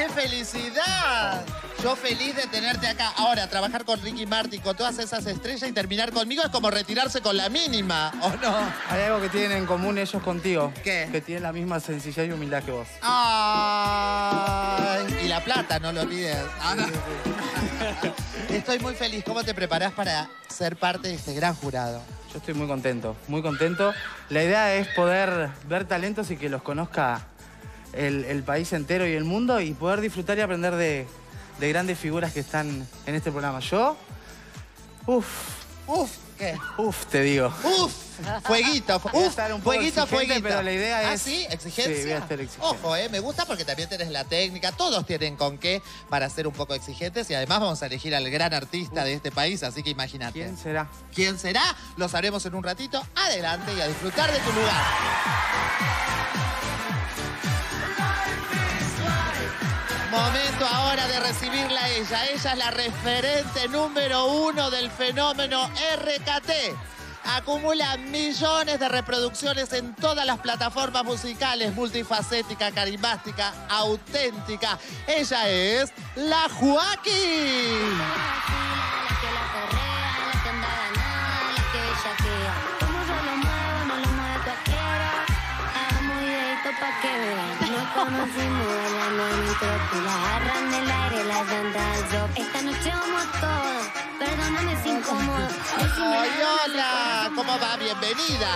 ¡Qué felicidad! Yo feliz de tenerte acá. Ahora, trabajar con Ricky Martin, con todas esas estrellas y terminar conmigo es como retirarse con la mínima, ¿o no? Hay algo que tienen en común ellos contigo. ¿Qué? Que tienen la misma sencillez y humildad que vos. Ay, y la plata, no lo olvides. Ah, no. Estoy muy feliz. ¿Cómo te preparás para ser parte de este gran jurado? Yo estoy muy contento, muy contento. La idea es poder ver talentos y que los conozca el país entero y el mundo y poder disfrutar y aprender de grandes figuras que están en este programa. Yo, ¿qué? Te digo. Fueguito. Pero la idea es... ¿Ah, sí? ¿Exigencia? Sí, voy a ser exigente. Ojo, me gusta porque también tenés la técnica. Todos tienen con qué para ser un poco exigentes. Y además vamos a elegir al gran artista de este país. Así que imagínate. ¿Quién será? ¿Quién será? Lo sabremos en un ratito. Adelante y a disfrutar de tu lugar. Momento ahora de recibirla a ella. Ella es la referente número 1 del fenómeno RKT. Acumula millones de reproducciones en todas las plataformas musicales. Multifacética, carismática, auténtica. Ella es La Joaqui. Esta noche vamos todos. Perdóname si incomodo. Hola, ¿cómo va? Bienvenida.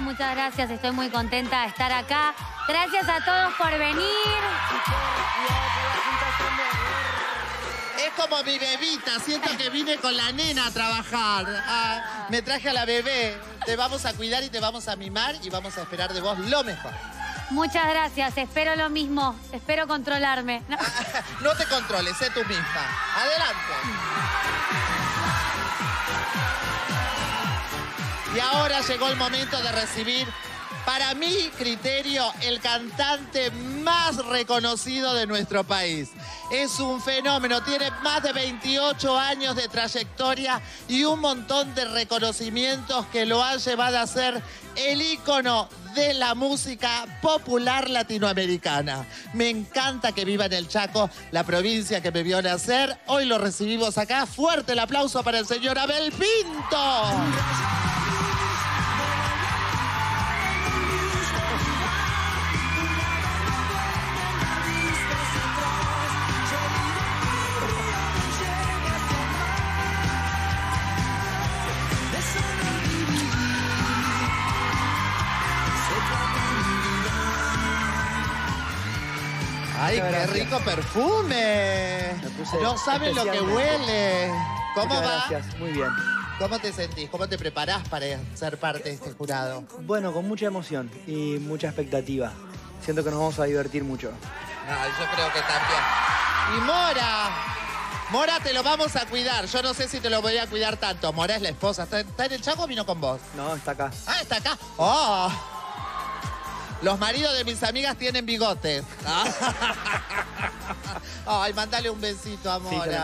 Muchas gracias. Estoy muy contenta de estar acá. Gracias a todos por venir. Es como mi bebita. Siento que vine con la nena a trabajar. Ah, me traje a la bebé. Te vamos a cuidar y te vamos a mimar y vamos a esperar de vos lo mejor. Muchas gracias, espero lo mismo. Espero controlarme. No, no te controles, sé tú misma. Adelante. Y ahora llegó el momento de recibir, para mi criterio, el cantante más reconocido de nuestro país. Es un fenómeno, tiene más de 28 años de trayectoria y un montón de reconocimientos que lo han llevado a ser el ícono de la música popular latinoamericana. Me encanta que viva en el Chaco, la provincia que me vio nacer. Hoy lo recibimos acá. Fuerte el aplauso para el señor Abel Pintos. ¡Ay, qué rico perfume! No saben lo que huele. ¿Cómo va? Gracias, muy bien. ¿Cómo te sentís? ¿Cómo te preparás para ser parte de este jurado? Bueno, con mucha emoción y mucha expectativa. Siento que nos vamos a divertir mucho. Ay, yo creo que también. Y Mora, te lo vamos a cuidar. Yo no sé si te lo voy a cuidar tanto. Mora es la esposa. ¿Está en el Chaco o vino con vos? No, está acá. Ah, está acá. ¡Oh! Los maridos de mis amigas tienen bigotes. Ay, mándale un besito, amor. Sí, le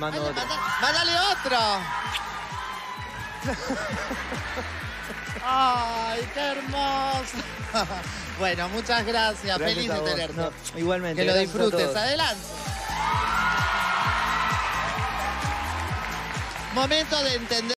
mando otro. ¡Mándale otro! ¡Ay, qué hermoso! Bueno, muchas gracias. Feliz de tenerte. No, igualmente. Que lo disfrutes. Adelante. Momento de entender.